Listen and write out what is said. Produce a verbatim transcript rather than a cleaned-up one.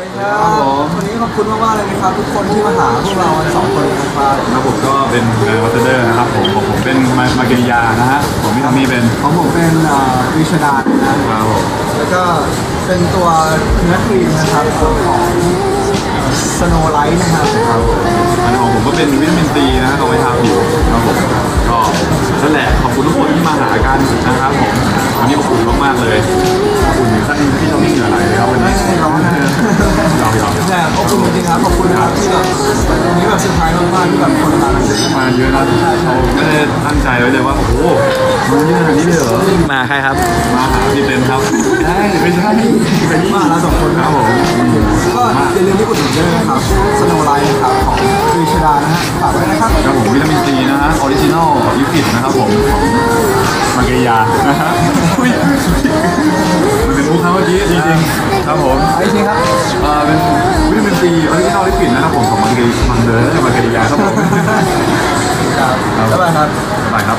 สวัสดีครับวันนี้ขอบคุณมากๆเลยนะครับทุกคนที่มาหาพวกเราสองคนนะครับแล้วผมก็เป็นวอเตอร์เดอร์นะครับผมผมเป็นมาเกียานะฮะผมพี่ทอมมี่เป็นของผมเป็นวิชดานะครับแล้วก็เป็นตัวเนื้อครีมนะครับของสโนไลท์นะครับอันของผมก็เป็นวิตามินซีนะเอาไว้ทาผิวครับผมก็นั่นแหละขอบคุณทุกคนที่มาหากันนะครับผมวันนี้ขอบคุณมากๆเลยขอบคุณท่านพี่ทอมมี่เหนื่อยหลายแล้ววันนี้แต่ขอบคุณจริงๆครับขอบคุณนะครับที่แบบวันนี้แบบเซอร์ไพรส์มากๆที่แบบคนมามาเยอะนะเราไม่ได้ตั้งใจไว้เลยว่าโอ้โหมันเยอะขนาดนี้เลยเหรอมาใครครับมาหาพี่เต็มครับได้ไม่ใช่เป็นมาแล้วสองคนครับผมก็อย่าลืมที่อุดหนุนด้วยนะครับสโนว์ไลท์ครับของวิชดานะฮะฝากไว้นะครับครับผมวิตามินซีนะฮะออริจินอลลิปปิดนะครับผมมาเกียานะฮะมันเป็นมุกครับเมื่อกี้จริงๆครับผมไอ้จริงครับเป็นวิตามินซีออริจินอลลิปปิดนะครับผมของมาเกียามาเกียาครับผมครับสบายครับสบายครับ